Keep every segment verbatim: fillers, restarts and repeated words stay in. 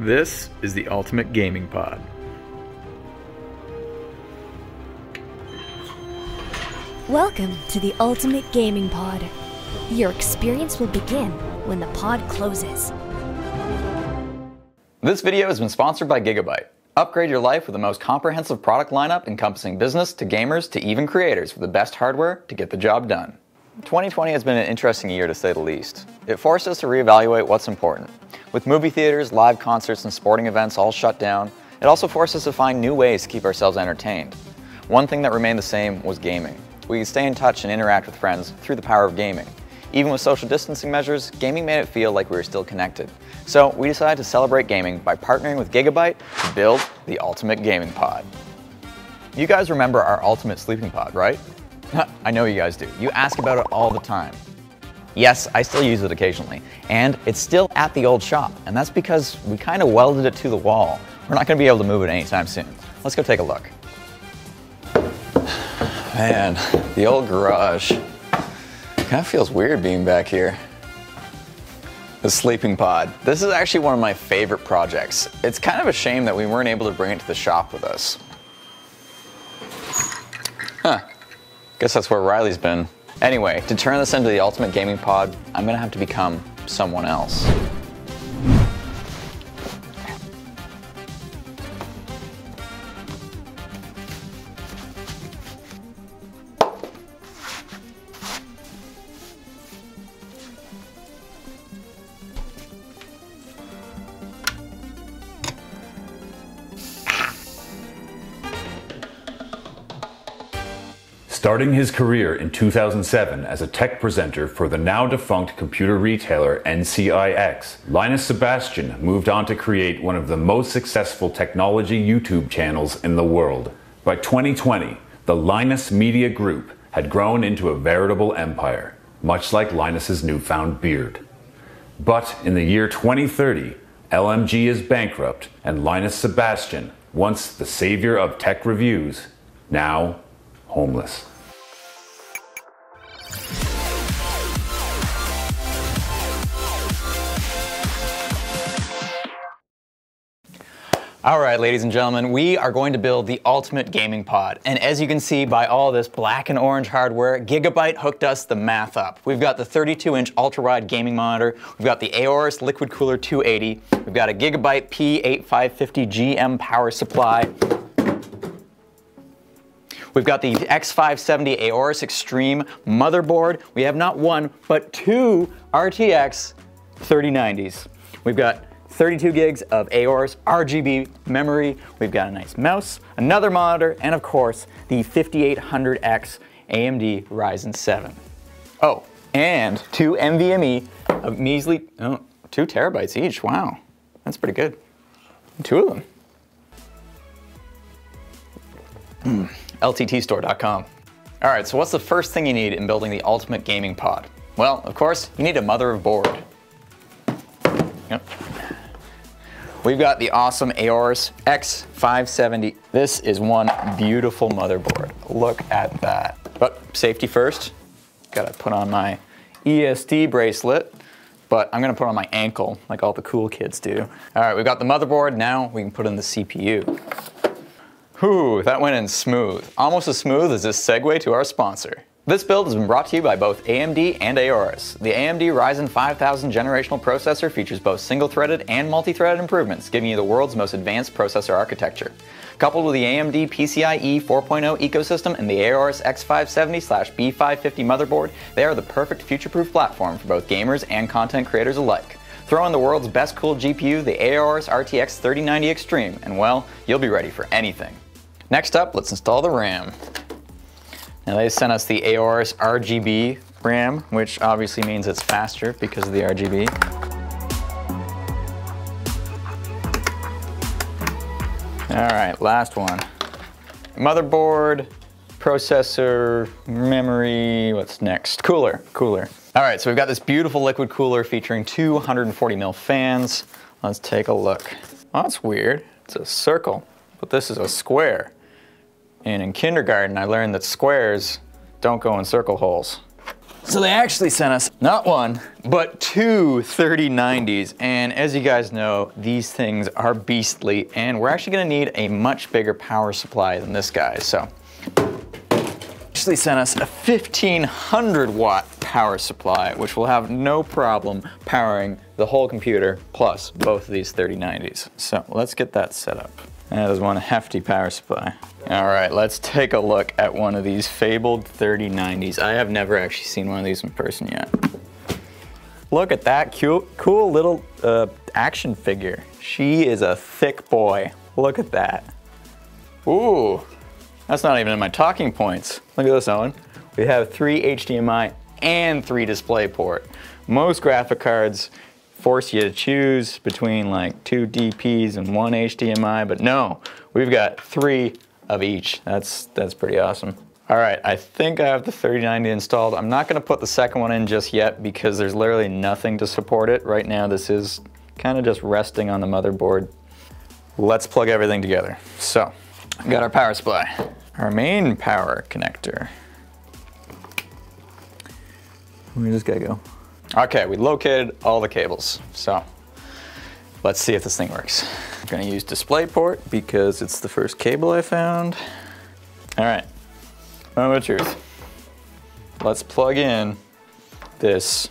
This is the ultimate gaming pod. Welcome to the ultimate gaming pod. Your experience will begin when the pod closes. This video has been sponsored by Gigabyte. Upgrade your life with the most comprehensive product lineup encompassing business to gamers to even creators with the best hardware to get the job done. twenty twenty has been an interesting year to say the least. It forced us to reevaluate what's important. With movie theaters, live concerts, and sporting events all shut down, it also forced us to find new ways to keep ourselves entertained. One thing that remained the same was gaming. We could stay in touch and interact with friends through the power of gaming. Even with social distancing measures, gaming made it feel like we were still connected. So we decided to celebrate gaming by partnering with Gigabyte to build the ultimate gaming pod. You guys remember our ultimate sleeping pod, right? I know you guys do. You ask about it all the time. Yes, I still use it occasionally, and it's still at the old shop, and that's because we kind of welded it to the wall. We're not going to be able to move it anytime soon. Let's go take a look. Man, the old garage. Kind of feels weird being back here. The sleeping pod. This is actually one of my favorite projects. It's kind of a shame that we weren't able to bring it to the shop with us. Huh. Guess that's where Riley's been. Anyway, to turn this into the ultimate gaming pod, I'm gonna have to become someone else. Starting his career in two thousand seven as a tech presenter for the now-defunct computer retailer N C I X, Linus Sebastian moved on to create one of the most successful technology YouTube channels in the world. By twenty twenty, the Linus Media Group had grown into a veritable empire, much like Linus's newfound beard. But in the year twenty thirty, L M G is bankrupt, and Linus Sebastian, once the savior of tech reviews, now homeless. All right, ladies and gentlemen, we are going to build the ultimate gaming pod. And as you can see by all this black and orange hardware, Gigabyte hooked us the math up. We've got the thirty-two inch ultra-wide gaming monitor, we've got the Aorus Liquid Cooler two eighty, we've got a Gigabyte P eighty-five fifty G M power supply, we've got the X five seventy Aorus Extreme motherboard. We have not one, but two R T X thirty nineties. We've got thirty-two gigs of Aorus R G B memory. We've got a nice mouse, another monitor, and of course, the fifty-eight hundred X A M D Ryzen seven. Oh, and two N V M e of measly, oh, two terabytes each. Wow, that's pretty good. Two of them. Mm. L T T store dot com. All right, so what's the first thing you need in building the ultimate gaming pod? Well, of course, you need a mother of board. Yep. We've got the awesome Aorus X five seventy. This is one beautiful motherboard. Look at that. But safety first. Gotta put on my E S D bracelet, but I'm gonna put on my ankle like all the cool kids do. All right, we've got the motherboard. Now we can put in the C P U. Whew, that went in smooth. Almost as smooth as this segue to our sponsor. This build has been brought to you by both A M D and Aorus. The A M D Ryzen five thousand generational processor features both single-threaded and multi-threaded improvements, giving you the world's most advanced processor architecture. Coupled with the A M D P C I E four point oh ecosystem and the Aorus X five seventy B five fifty motherboard, they are the perfect future-proof platform for both gamers and content creators alike. Throw in the world's best cooled G P U, the Aorus R T X thirty ninety Extreme, and well, you'll be ready for anything. Next up, let's install the RAM. Now they sent us the Aorus R G B RAM, which obviously means it's faster because of the R G B. All right, last one. Motherboard, processor, memory, what's next? Cooler, cooler. All right, so we've got this beautiful liquid cooler featuring two one hundred forty mil fans. Let's take a look. Oh, that's weird. It's a circle, but this is a square. And in kindergarten, I learned that squares don't go in circle holes. So they actually sent us not one, but two thirty nineties. And as you guys know, these things are beastly, and we're actually gonna need a much bigger power supply than this guy, so. Actually sent us a fifteen hundred watt power supply, which will have no problem powering the whole computer plus both of these thirty nineties. So let's get that set up. That is one hefty power supply. All right, let's take a look at one of these fabled thirty nineties. I have never actually seen one of these in person yet. Look at that cute, cool little uh, action figure. She is a thick boy. Look at that. Ooh, that's not even in my talking points. Look at this, Owen. We have three H D M I and three DisplayPort. Most graphic cards force you to choose between like two D Ps and one H D M I, but no, we've got three of each. That's that's pretty awesome. All right, I think I have the thirty ninety installed. I'm not gonna put the second one in just yet because there's literally nothing to support it. Right now, this is kind of just resting on the motherboard. Let's plug everything together. So, we've got our power supply, our main power connector. We just gotta go. Okay, we located all the cables, so let's see if this thing works. I'm gonna use DisplayPort because it's the first cable I found. All right, moment of truth. Let's plug in this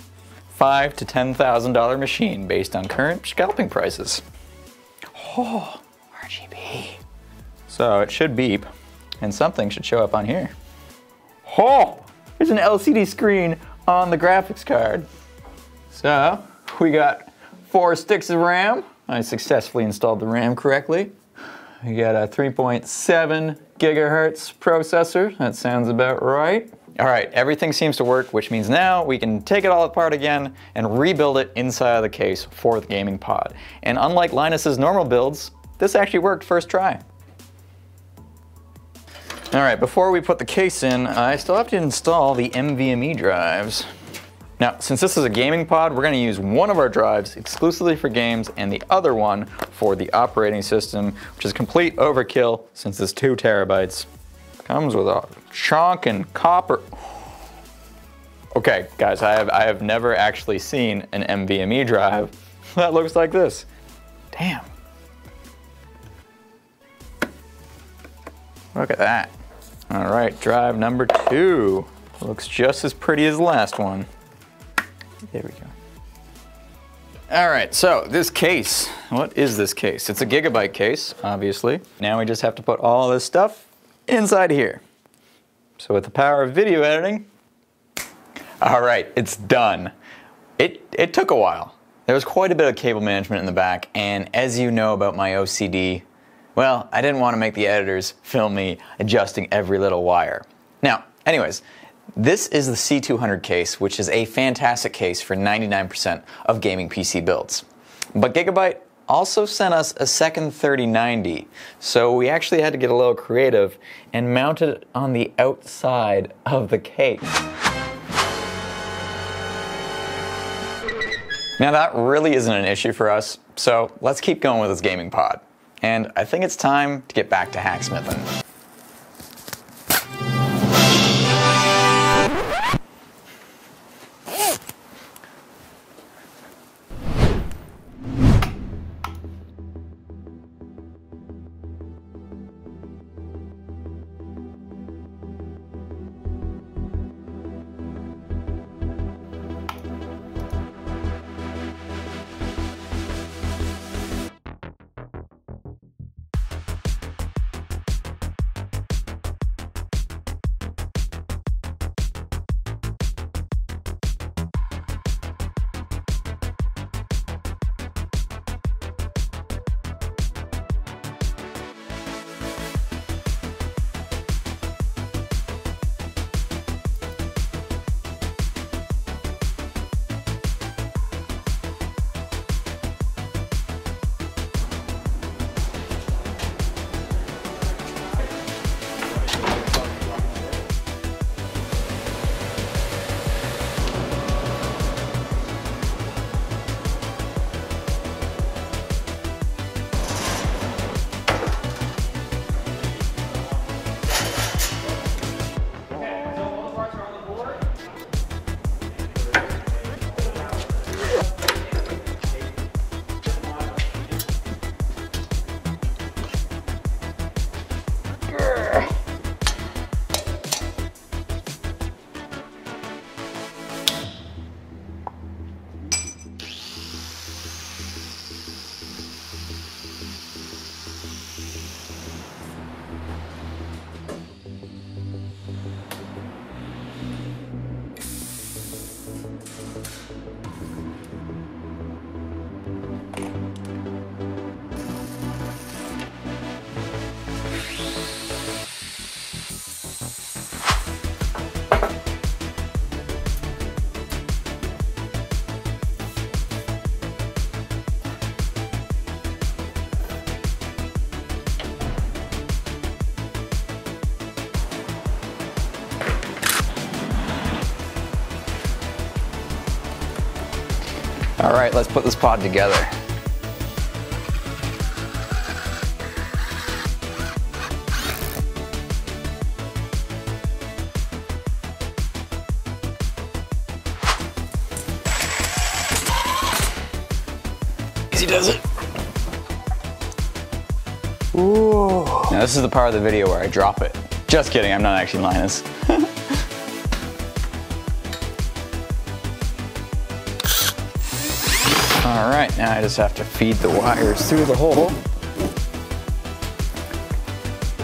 five to ten thousand dollar machine based on current scalping prices. Oh, R G B. So it should beep, and something should show up on here. Oh, there's an L C D screen on the graphics card. So we got four sticks of RAM. I successfully installed the RAM correctly. We got a three point seven gigahertz processor. That sounds about right. All right, everything seems to work, which means now we can take it all apart again and rebuild it inside of the case for the gaming pod. And unlike Linus's normal builds, this actually worked first try. All right, before we put the case in, I still have to install the N V M E drives. Now, since this is a gaming pod, we're gonna use one of our drives exclusively for games and the other one for the operating system, which is complete overkill since it's two terabytes. Comes with a chonkin' copper. Okay, guys, I have, I have never actually seen an N V M E drive that looks like this. Damn. Look at that. All right, drive number two. Looks just as pretty as the last one. There we go. All right, so this case, what is this case? It's a Gigabyte case, obviously. Now we just have to put all this stuff inside here. So with the power of video editing, all right, it's done. It, it took a while. There was quite a bit of cable management in the back, and as you know about my O C D, well, I didn't want to make the editors film me adjusting every little wire. Now, anyways, this is the C two hundred case, which is a fantastic case for ninety-nine percent of gaming P C builds. But Gigabyte also sent us a second thirty ninety, so we actually had to get a little creative and mount it on the outside of the case. Now that really isn't an issue for us, so let's keep going with this gaming pod. And I think it's time to get back to hacksmithing. All right, let's put this pod together. Easy does it. Ooh. Now this is the part of the video where I drop it. Just kidding, I'm not actually Linus. All right, now I just have to feed the wires through the hole.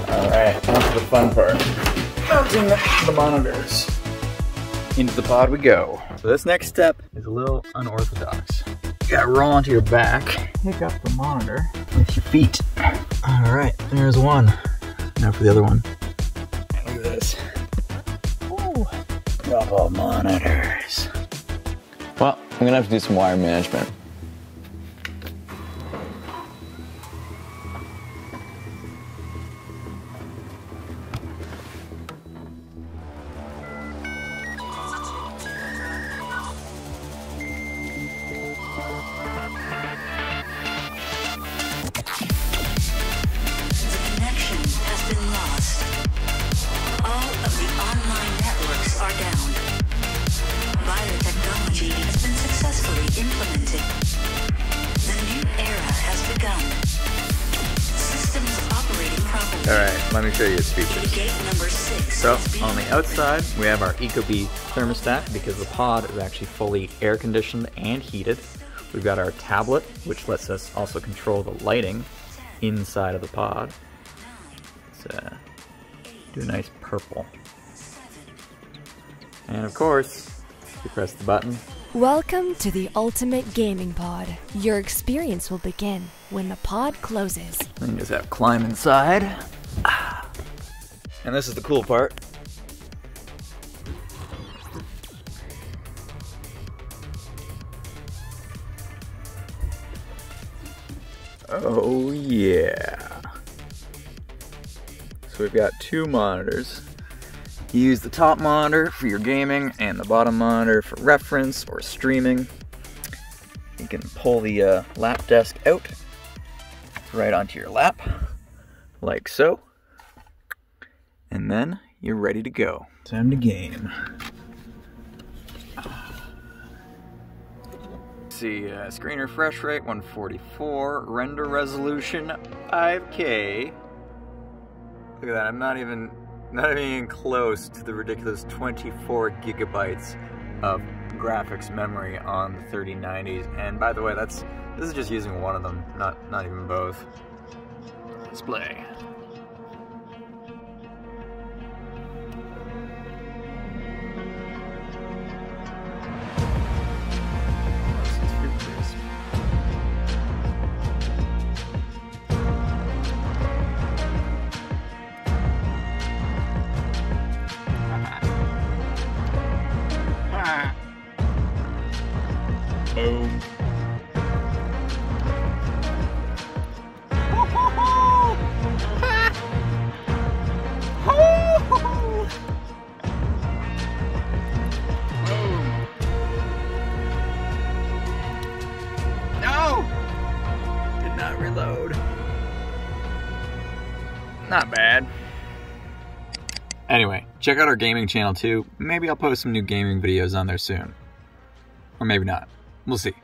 All right, that's the fun part. Mounting the monitors. Into the pod we go. So this next step is a little unorthodox. You gotta roll onto your back, pick up the monitor with your feet. All right, there's one. Now for the other one. Look at this. Ooh, double monitors. Well, I'm gonna have to do some wire management. Alright, let me show you its features. So, on the outside, we have our EcoBee thermostat because the pod is actually fully air conditioned and heated. We've got our tablet, which lets us also control the lighting inside of the pod. Let's uh, do a nice purple. And of course, you press the button. Welcome to the Ultimate Gaming Pod. Your experience will begin when the pod closes. Then you just have to climb inside. And this is the cool part. Oh yeah. So we've got two monitors. You use the top monitor for your gaming and the bottom monitor for reference or streaming. You can pull the uh, lap desk out right onto your lap, like so. And then you're ready to go. Time to game. See, uh, screen refresh rate one forty-four, render resolution five K. Look at that, I'm not even, not even close to the ridiculous twenty-four gigabytes of graphics memory on the thirty nineties. And by the way, that's, this is just using one of them, not, not even both. Let's play. Boom. No! Did not reload. Not bad. Anyway, check out our gaming channel too. Maybe I'll post some new gaming videos on there soon. Or maybe not. We'll see.